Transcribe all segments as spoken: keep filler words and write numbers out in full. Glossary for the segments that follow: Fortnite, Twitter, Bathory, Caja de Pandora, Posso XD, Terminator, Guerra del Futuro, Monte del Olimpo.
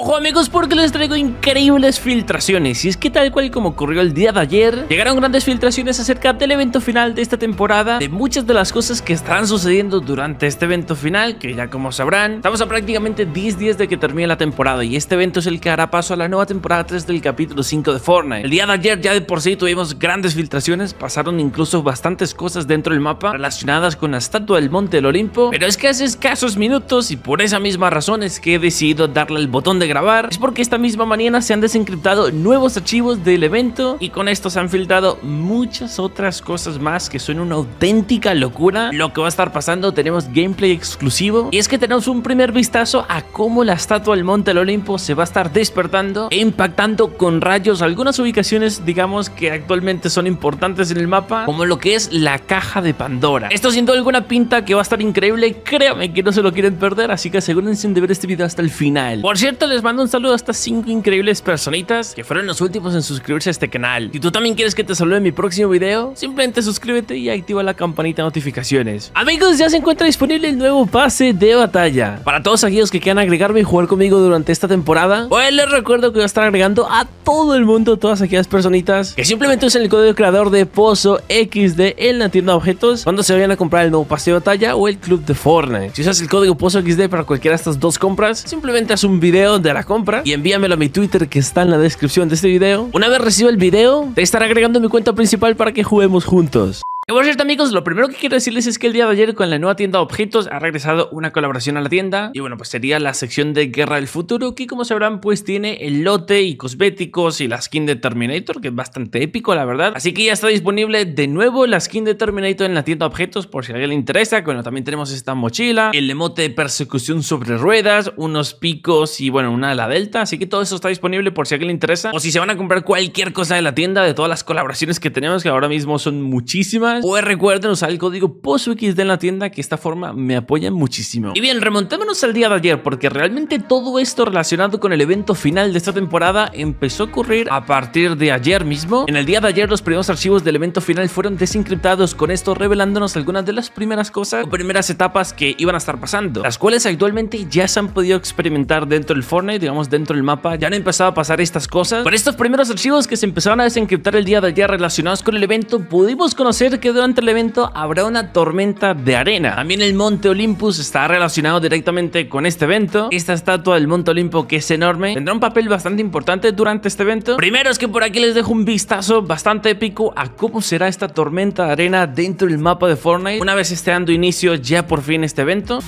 Ojo amigos, porque les traigo increíbles filtraciones. Y es que tal cual como ocurrió el día de ayer, llegaron grandes filtraciones acerca del evento final de esta temporada, de muchas de las cosas que estarán sucediendo durante este evento final, que ya como sabrán, estamos a prácticamente diez días de que termine la temporada, y este evento es el que hará paso a la nueva temporada tres del capítulo cinco de Fortnite. El día de ayer ya de por sí tuvimos grandes filtraciones, pasaron incluso bastantes cosas dentro del mapa relacionadas con la estatua del Monte del Olimpo, pero es que hace escasos minutos, y por esa misma razón es que he decidido darle el botón de grabar, es porque esta misma mañana se han desencriptado nuevos archivos del evento y con esto se han filtrado muchas otras cosas más que son una auténtica locura. Lo que va a estar pasando, tenemos gameplay exclusivo y es que tenemos un primer vistazo a cómo la estatua del Monte del Olimpo se va a estar despertando e impactando con rayos algunas ubicaciones, digamos, que actualmente son importantes en el mapa, como lo que es la Caja de Pandora. Esto sin duda alguna pinta que va a estar increíble, créanme que no se lo quieren perder, así que asegúrense de ver este video hasta el final. Por cierto, les Les mando un saludo a estas cinco increíbles personitas que fueron los últimos en suscribirse a este canal. Si tú también quieres que te salude en mi próximo video, simplemente suscríbete y activa la campanita de notificaciones. Amigos, ya se encuentra disponible el nuevo pase de batalla. Para todos aquellos que quieran agregarme y jugar conmigo durante esta temporada, pues les recuerdo que voy a estar agregando a todo el mundo, todas aquellas personitas que simplemente usen el código creador de Posso equis de en la tienda de objetos cuando se vayan a comprar el nuevo pase de batalla o el club de Fortnite. Si usas el código Posso equis de para cualquiera de estas dos compras, simplemente haz un video de a la compra y envíamelo a mi Twitter que está en la descripción de este video. Una vez reciba el video, te estaré agregando mi cuenta principal para que juguemos juntos. Y por cierto amigos, lo primero que quiero decirles es que el día de ayer con la nueva tienda de objetos ha regresado una colaboración a la tienda, y bueno, pues sería la sección de Guerra del Futuro, que como sabrán pues tiene el lote y cosméticos y la skin de Terminator, que es bastante épico la verdad, así que ya está disponible de nuevo la skin de Terminator en la tienda de objetos por si a alguien le interesa. Bueno, también tenemos esta mochila, el emote de persecución sobre ruedas, unos picos y bueno, una de la delta, así que todo eso está disponible por si a alguien le interesa, o si se van a comprar cualquier cosa de la tienda, de todas las colaboraciones que tenemos, que ahora mismo son muchísimas. Pues recuerden usar el código POSSOXD en la tienda, que esta forma me apoyan muchísimo. Y bien, remontémonos al día de ayer, porque realmente todo esto relacionado con el evento final de esta temporada empezó a ocurrir a partir de ayer mismo. En el día de ayer los primeros archivos del evento final fueron desencriptados, con esto revelándonos algunas de las primeras cosas o primeras etapas que iban a estar pasando, las cuales actualmente ya se han podido experimentar dentro del Fortnite, digamos dentro del mapa, ya han empezado a pasar estas cosas. Por estos primeros archivos que se empezaron a desencriptar el día de ayer relacionados con el evento, pudimos conocer que durante el evento habrá una tormenta de arena. También el Monte Olympus está relacionado directamente con este evento. Esta estatua del Monte Olimpo, que es enorme, tendrá un papel bastante importante durante este evento. Primero es que por aquí les dejo un vistazo bastante épico a cómo será esta tormenta de arena dentro del mapa de Fortnite, una vez esté dando inicio ya por fin este evento.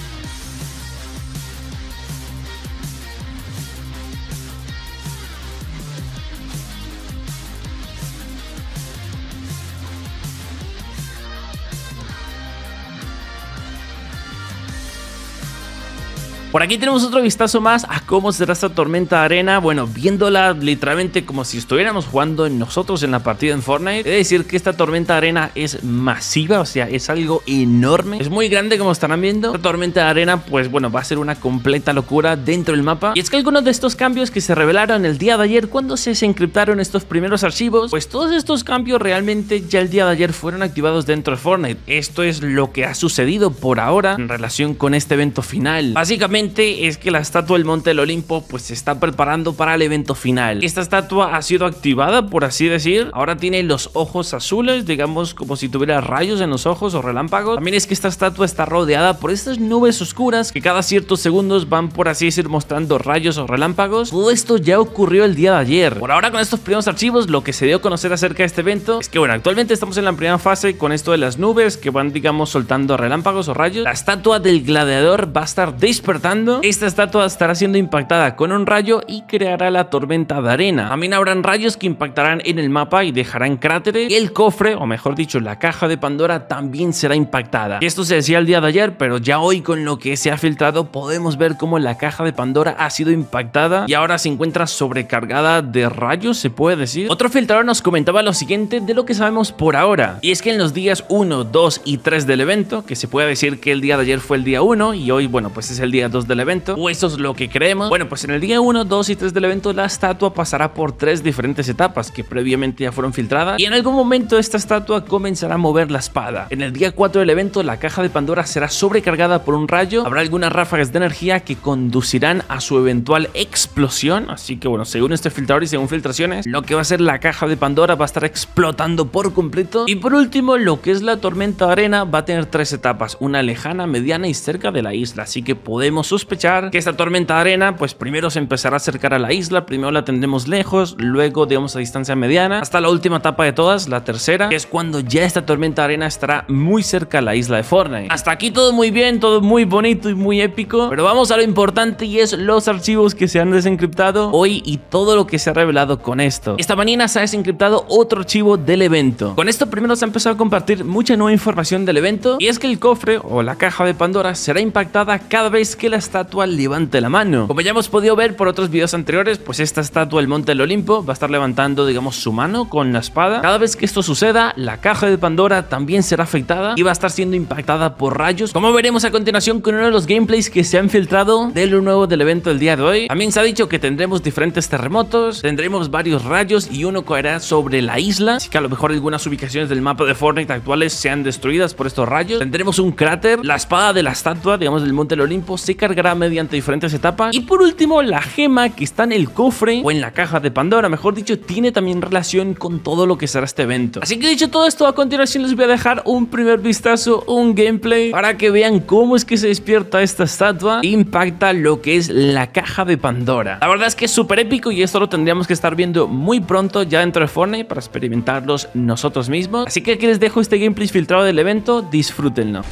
Por aquí tenemos otro vistazo más a cómo será esta tormenta de arena, bueno, viéndola literalmente como si estuviéramos jugando nosotros en la partida en Fortnite. Es decir que esta tormenta de arena es masiva, o sea, es algo enorme, es muy grande como estarán viendo. Esta tormenta de arena, pues bueno, va a ser una completa locura dentro del mapa. Y es que algunos de estos cambios que se revelaron el día de ayer cuando se desencriptaron estos primeros archivos, pues todos estos cambios realmente ya el día de ayer fueron activados dentro de Fortnite. Esto es lo que ha sucedido por ahora en relación con este evento final. Básicamente es que la estatua del Monte del Olimpo pues se está preparando para el evento final. Esta estatua ha sido activada, por así decir, ahora tiene los ojos azules, digamos como si tuviera rayos en los ojos o relámpagos. También es que esta estatua está rodeada por estas nubes oscuras que cada ciertos segundos van, por así decir, mostrando rayos o relámpagos. Todo esto ya ocurrió el día de ayer. Por ahora, con estos primeros archivos, lo que se dio a conocer acerca de este evento es que bueno, actualmente estamos en la primera fase con esto de las nubes que van, digamos, soltando relámpagos o rayos. La estatua del gladiador va a estar despertando. Esta estatua estará siendo impactada con un rayo y creará la tormenta de arena. También habrán rayos que impactarán en el mapa y dejarán cráteres. El cofre, o mejor dicho, la caja de Pandora, también será impactada. Esto se decía el día de ayer, pero ya hoy con lo que se ha filtrado podemos ver cómo la caja de Pandora ha sido impactada y ahora se encuentra sobrecargada de rayos, se puede decir. Otro filtrador nos comentaba lo siguiente de lo que sabemos por ahora, y es que en los días uno, dos y tres del evento, que se puede decir que el día de ayer fue el día uno y hoy, bueno, pues es el día dos dos del evento, o eso es lo que creemos. Bueno, pues en el día uno, dos y tres del evento la estatua pasará por tres diferentes etapas que previamente ya fueron filtradas, y en algún momento esta estatua comenzará a mover la espada. En el día cuatro del evento la caja de Pandora será sobrecargada por un rayo, habrá algunas ráfagas de energía que conducirán a su eventual explosión, así que bueno, según este filtrador y según filtraciones, lo que va a ser la caja de Pandora va a estar explotando por completo. Y por último, lo que es la tormenta de arena va a tener tres etapas, una lejana, mediana y cerca de la isla, así que podemos sospechar que esta tormenta de arena pues primero se empezará a acercar a la isla, primero la tendremos lejos, luego digamos a distancia mediana, hasta la última etapa de todas, la tercera, que es cuando ya esta tormenta de arena estará muy cerca a la isla de Fortnite. Hasta aquí todo muy bien, todo muy bonito y muy épico, pero vamos a lo importante, y es los archivos que se han desencriptado hoy y todo lo que se ha revelado con esto. Esta mañana se ha desencriptado otro archivo del evento. Con esto primero se ha empezado a compartir mucha nueva información del evento, y es que el cofre o la caja de Pandora será impactada cada vez que la estatua levante la mano. Como ya hemos podido ver por otros videos anteriores, pues esta estatua del Monte del Olimpo va a estar levantando digamos su mano con la espada. Cada vez que esto suceda, la caja de Pandora también será afectada y va a estar siendo impactada por rayos, como veremos a continuación con uno de los gameplays que se han filtrado de lo nuevo del evento del día de hoy. También se ha dicho que tendremos diferentes terremotos, tendremos varios rayos y uno caerá sobre la isla, así que a lo mejor algunas ubicaciones del mapa de Fortnite actuales sean destruidas por estos rayos. Tendremos un cráter, la espada de la estatua digamos del Monte del Olimpo se cargará mediante diferentes etapas, y por último la gema que está en el cofre o en la caja de Pandora mejor dicho, tiene también relación con todo lo que será este evento. Así que dicho todo esto, a continuación les voy a dejar un primer vistazo, un gameplay para que vean cómo es que se despierta esta estatua, impacta lo que es la caja de Pandora. La verdad es que es súper épico y esto lo tendríamos que estar viendo muy pronto ya dentro de Fortnite para experimentarlos nosotros mismos, así que aquí les dejo este gameplay filtrado del evento, disfrútenlo.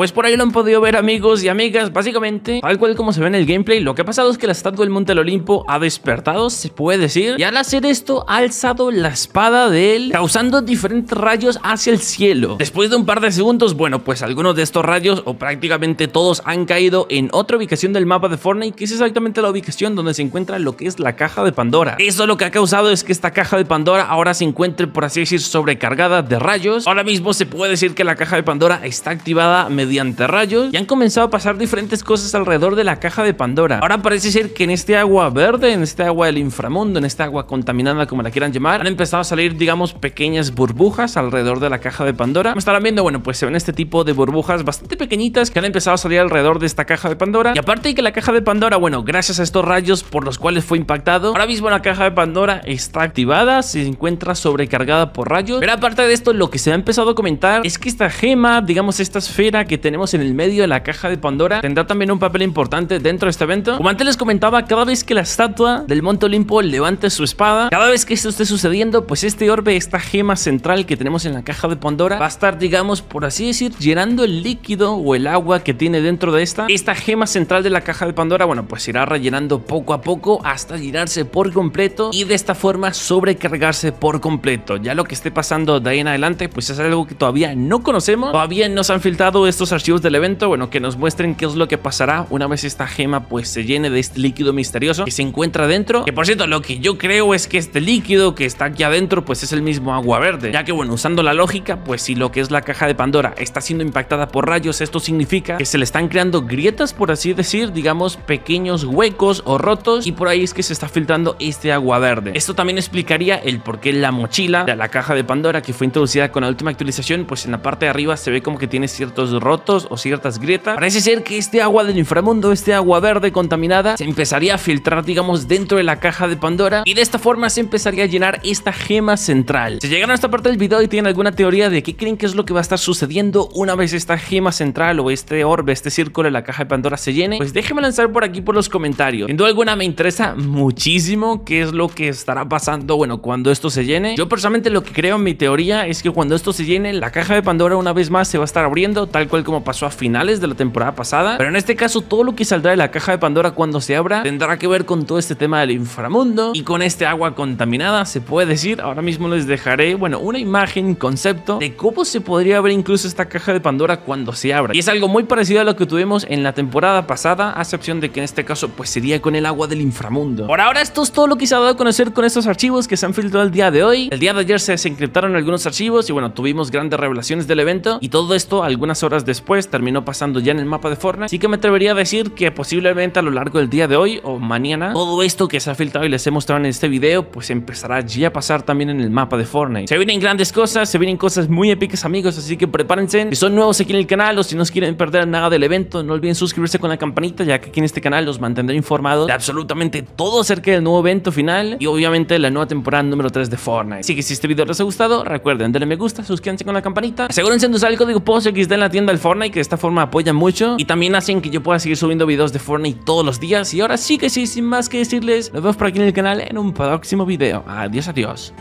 Pues por ahí lo han podido ver amigos y amigas, básicamente tal cual como se ve en el gameplay, lo que ha pasado es que la estatua del Monte del Olimpo ha despertado, se puede decir, y al hacer esto ha alzado la espada de él, causando diferentes rayos hacia el cielo. Después de un par de segundos, bueno, pues algunos de estos rayos o prácticamente todos han caído en otra ubicación del mapa de Fortnite, que es exactamente la ubicación donde se encuentra lo que es la caja de Pandora. Eso lo que ha causado es que esta caja de Pandora ahora se encuentre, por así decir, sobrecargada de rayos. Ahora mismo se puede decir que la caja de Pandora está activada mediante mediante rayos y han comenzado a pasar diferentes cosas alrededor de la caja de Pandora. Ahora parece ser que en este agua verde, en este agua del inframundo, en esta agua contaminada como la quieran llamar, han empezado a salir digamos pequeñas burbujas alrededor de la caja de Pandora. ¿Me estarán viendo? Bueno, pues se ven este tipo de burbujas bastante pequeñitas que han empezado a salir alrededor de esta caja de Pandora, y aparte de que la caja de Pandora, bueno, gracias a estos rayos por los cuales fue impactado, ahora mismo la caja de Pandora está activada, se encuentra sobrecargada por rayos. Pero aparte de esto, lo que se ha empezado a comentar es que esta gema, digamos esta esfera que tenemos en el medio de la caja de Pandora, tendrá también un papel importante dentro de este evento. Como antes les comentaba, cada vez que la estatua del Monte Olimpo levante su espada, cada vez que esto esté sucediendo, pues este orbe, esta gema central que tenemos en la caja de Pandora, va a estar digamos por así decir llenando el líquido o el agua que tiene dentro de esta esta gema central de la caja de Pandora. Bueno, pues irá rellenando poco a poco hasta llenarse por completo y de esta forma sobrecargarse por completo. Ya lo que esté pasando de ahí en adelante pues es algo que todavía no conocemos, todavía no se han filtrado estos archivos del evento, bueno, que nos muestren qué es lo que pasará una vez esta gema pues se llene de este líquido misterioso que se encuentra dentro, que por cierto, lo que yo creo es que este líquido que está aquí adentro pues es el mismo agua verde, ya que bueno, usando la lógica, pues si lo que es la caja de Pandora está siendo impactada por rayos, esto significa que se le están creando grietas, por así decir, digamos pequeños huecos o rotos, y por ahí es que se está filtrando este agua verde. Esto también explicaría el por qué la mochila de la caja de Pandora que fue introducida con la última actualización, pues en la parte de arriba se ve como que tiene ciertos rotos rotos o ciertas grietas. Parece ser que este agua del inframundo, este agua verde contaminada, se empezaría a filtrar, digamos, dentro de la caja de Pandora, y de esta forma se empezaría a llenar esta gema central. Si llegaron a esta parte del video y tienen alguna teoría de qué creen que es lo que va a estar sucediendo una vez esta gema central o este orbe, este círculo de la caja de Pandora se llene, pues déjenme lanzar por aquí por los comentarios. Sin duda alguna me interesa muchísimo qué es lo que estará pasando, bueno, cuando esto se llene. Yo personalmente lo que creo en mi teoría es que cuando esto se llene, la caja de Pandora una vez más se va a estar abriendo, tal cual como pasó a finales de la temporada pasada, pero en este caso todo lo que saldrá de la caja de Pandora cuando se abra tendrá que ver con todo este tema del inframundo y con este agua contaminada, se puede decir. Ahora mismo les dejaré, bueno, una imagen, concepto de cómo se podría abrir incluso esta caja de Pandora cuando se abra, y es algo muy parecido a lo que tuvimos en la temporada pasada, a excepción de que en este caso pues sería con el agua del inframundo. Por ahora esto es todo lo que se ha dado a conocer con estos archivos que se han filtrado el día de hoy. El día de ayer se desencriptaron algunos archivos y bueno, tuvimos grandes revelaciones del evento, y todo esto algunas horas después terminó pasando ya en el mapa de Fortnite. Así que me atrevería a decir que posiblemente a lo largo del día de hoy o mañana, todo esto que se ha filtrado y les he mostrado en este video pues empezará ya a pasar también en el mapa de Fortnite. Se vienen grandes cosas, se vienen cosas muy épicas, amigos, así que prepárense. Si son nuevos aquí en el canal o si no quieren perder nada del evento, no olviden suscribirse con la campanita, ya que aquí en este canal los mantendré informados de absolutamente todo acerca del nuevo evento final y obviamente la nueva temporada número tres de Fortnite. Así que si este video les ha gustado, recuerden darle me gusta, suscríbanse con la campanita, asegúrense de usar el código Posso X D en la tienda del Fortnite, que de esta forma apoyan mucho y también hacen que yo pueda seguir subiendo videos de Fortnite todos los días. Y ahora sí que sí, sin más que decirles, nos vemos por aquí en el canal en un próximo video. Adiós, adiós.